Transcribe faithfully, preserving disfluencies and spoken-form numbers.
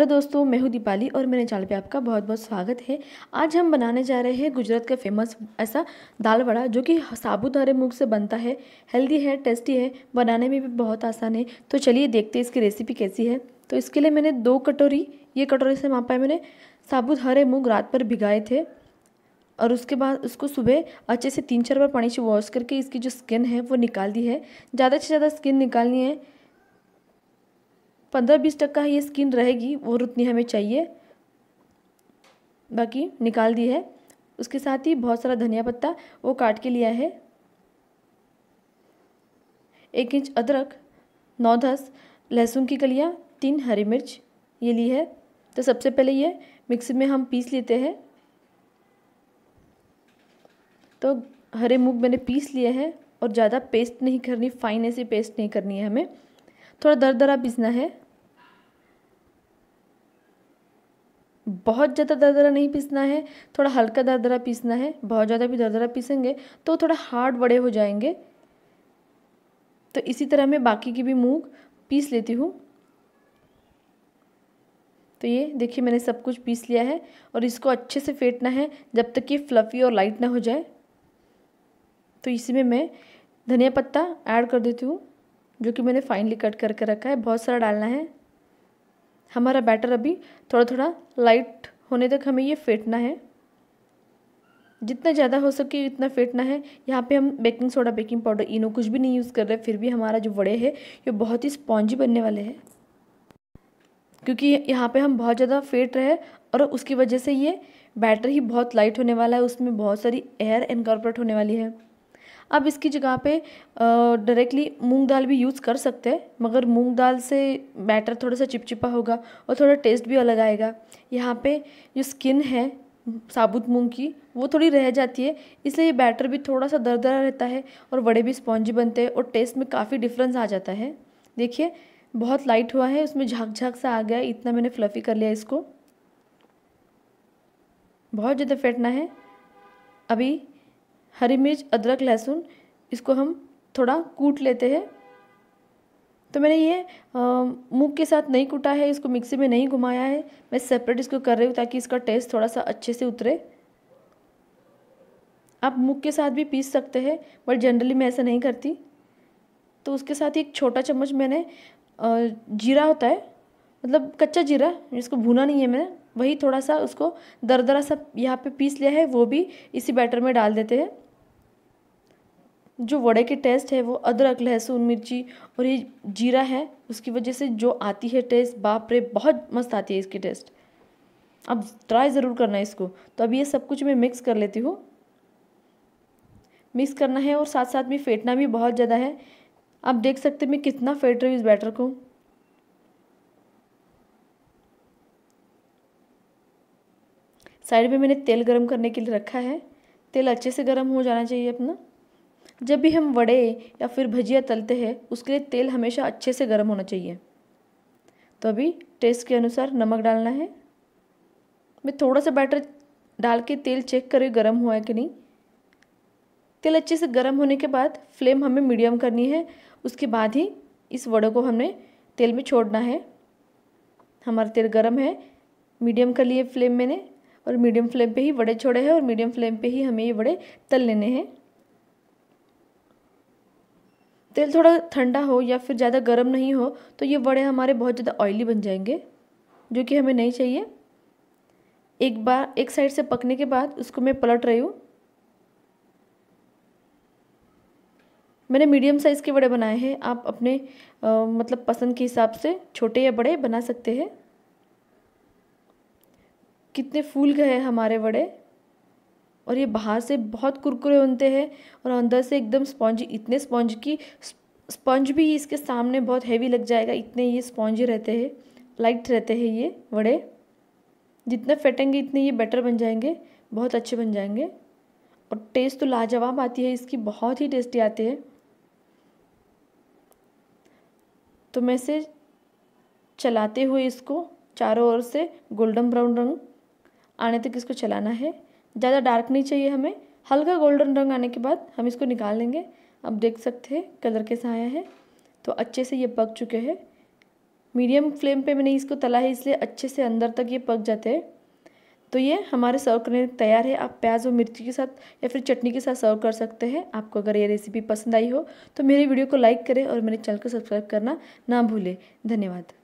Hello दोस्तों, मैं हूँ दीपाली और मेरे चैनल पे आपका बहुत बहुत स्वागत है। आज हम बनाने जा रहे हैं गुजरात का फेमस ऐसा दाल वड़ा जो कि साबूदारे मूंग से बनता है। हेल्दी है, टेस्टी है, बनाने में भी बहुत आसान है। तो चलिए देखते हैं इसकी रेसिपी कैसी है। तो इसके लिए मैंने दो कटोरी ये कटोरी से मापा है मैंने साबूदारे मूँग रात पर भिगाए थे और उसके बाद उसको सुबह अच्छे से तीन चार बार पानी से वॉश करके इसकी जो स्किन है वो निकाल दी है। ज़्यादा से ज़्यादा स्किन निकालनी है, पंद्रह बीस टक्का ये स्किन रहेगी और उतनी हमें चाहिए, बाकी निकाल दी है। उसके साथ ही बहुत सारा धनिया पत्ता वो काट के लिया है, एक इंच अदरक, नौ दस लहसुन की कलियां, तीन हरी मिर्च ये ली है। तो सबसे पहले ये मिक्सी में हम पीस लेते हैं। तो हरे मूंग मैंने पीस लिए हैं और ज़्यादा पेस्ट नहीं करनी, फाइन ऐसी पेस्ट नहीं करनी है, हमें थोड़ा दरदरा पीसना है, बहुत ज़्यादा दरदरा नहीं पीसना है, थोड़ा हल्का दरदरा पीसना है। बहुत ज़्यादा भी दरदरा पीसेंगे तो थोड़ा हार्ड बड़े हो जाएंगे। तो इसी तरह मैं बाकी की भी मूंग पीस लेती हूँ। तो ये देखिए मैंने सब कुछ पीस लिया है और इसको अच्छे से फेंटना है जब तक ये फ्लफ़ी और लाइट ना हो जाए। तो इसी में मैं धनिया पत्ता ऐड कर देती हूँ जो कि मैंने फाइनली कट करके रखा है। बहुत सारा डालना है। हमारा बैटर अभी थोड़ा थोड़ा लाइट होने तक हमें ये फेंटना है, जितना ज़्यादा हो सके इतना फेंटना है। यहाँ पे हम baking soda, baking powder, Eno कुछ भी नहीं यूज़ कर रहे, फिर भी हमारा जो वड़े हैं ये बहुत ही स्पॉन्जी बनने वाले हैं, क्योंकि यहाँ पे हम बहुत ज़्यादा फेंट रहे हैं और उसकी वजह से ये बैटर ही बहुत लाइट होने वाला है, उसमें बहुत सारी एयर इनकॉर्पोरेट होने वाली है। अब इसकी जगह पे डायरेक्टली मूंग दाल भी यूज़ कर सकते हैं, मगर मूंग दाल से बैटर थोड़ा सा चिपचिपा होगा और थोड़ा टेस्ट भी अलग आएगा। यहाँ पे जो स्किन है साबुत मूंग की वो थोड़ी रह जाती है, इसलिए ये बैटर भी थोड़ा सा दरदरा रहता है और वड़े भी स्पॉन्जी बनते हैं और टेस्ट में काफ़ी डिफरेंस आ जाता है। देखिए बहुत लाइट हुआ है, उसमें झाग झाग सा आ गया, इतना मैंने फ्लफ़ी कर लिया इसको। बहुत ज़्यादा फेंटना है। अभी हरी मिर्च, अदरक, लहसुन इसको हम थोड़ा कूट लेते हैं। तो मैंने ये मूंग के साथ नहीं कूटा है, इसको मिक्सी में नहीं घुमाया है, मैं सेपरेट इसको कर रही हूँ ताकि इसका टेस्ट थोड़ा सा अच्छे से उतरे। आप मूंग के साथ भी पीस सकते हैं, बट जनरली मैं ऐसा नहीं करती। तो उसके साथ एक छोटा चम्मच मैंने जीरा होता है, मतलब कच्चा जीरा जिसको भूना नहीं है मैंने, वही थोड़ा सा उसको दरदरा सा यहाँ पे पीस लिया है, वो भी इसी बैटर में डाल देते हैं। जो वड़े के टेस्ट है वो अदरक, लहसुन, मिर्ची और ये जीरा है, उसकी वजह से जो आती है टेस्ट, बाप रे बहुत मस्त आती है इसकी टेस्ट। अब ट्राई ज़रूर करना है इसको। तो अब ये सब कुछ मैं मिक्स कर लेती हूँ। मिक्स करना है और साथ साथ में फेंटना भी बहुत ज़्यादा है। आप देख सकते हैं मैं कितना फेंट रही हूँ इस बैटर को। साइड में मैंने तेल गरम करने के लिए रखा है, तेल अच्छे से गरम हो जाना चाहिए अपना। जब भी हम वड़े या फिर भजिया तलते हैं उसके लिए तेल हमेशा अच्छे से गरम होना चाहिए। तो अभी टेस्ट के अनुसार नमक डालना है। मैं थोड़ा सा बैटर डाल के तेल चेक करें गरम हुआ है कि नहीं। तेल अच्छे से गरम होने के बाद फ्लेम हमें मीडियम करनी है, उसके बाद ही इस वड़े को हमने तेल में छोड़ना है। हमारा तेल गरम है, मीडियम कर लिए फ्लेम मैंने और मीडियम फ्लेम पे ही वड़े छोड़े हैं और मीडियम फ्लेम पे ही हमें ये वड़े तल लेने हैं। तेल थोड़ा ठंडा हो या फिर ज़्यादा गर्म नहीं हो तो ये वड़े हमारे बहुत ज़्यादा ऑयली बन जाएंगे, जो कि हमें नहीं चाहिए। एक बार एक साइड से पकने के बाद उसको मैं पलट रही हूँ। मैंने मीडियम साइज़ के वड़े बनाए हैं, आप अपने आ, मतलब पसंद के हिसाब से छोटे या बड़े बना सकते हैं। कितने फूल गए हैं हमारे वड़े और ये बाहर से बहुत कुरकुरे बनते हैं और अंदर से एकदम स्पॉन्जी, इतने स्पॉन्ज की स्पॉन्ज भी इसके सामने बहुत हैवी लग जाएगा, इतने ये स्पॉन्जी रहते हैं, लाइट रहते हैं ये वड़े। जितना फेंटेंगे इतने ये बेटर बन जाएंगे, बहुत अच्छे बन जाएंगे और टेस्ट तो लाजवाब आती है इसकी, बहुत ही टेस्टी आते हैं। तो मैं इसे चलाते हुए इसको चारों ओर से गोल्डन ब्राउन रंग आने तक इसको चलाना है, ज़्यादा डार्क नहीं चाहिए हमें। हल्का गोल्डन रंग आने के बाद हम इसको निकाल लेंगे। अब देख सकते हैं कलर कैसा आया है। तो अच्छे से ये पक चुके हैं, मीडियम फ्लेम पे मैंने इसको तला है इसलिए अच्छे से अंदर तक ये पक जाते हैं। तो ये हमारे सर्व करने तैयार है। आप प्याज और मिर्ची के साथ या फिर चटनी के साथ सर्व कर सकते हैं। आपको अगर ये रेसिपी पसंद आई हो तो मेरे वीडियो को लाइक करें और मेरे चैनल को सब्सक्राइब करना ना भूलें। धन्यवाद।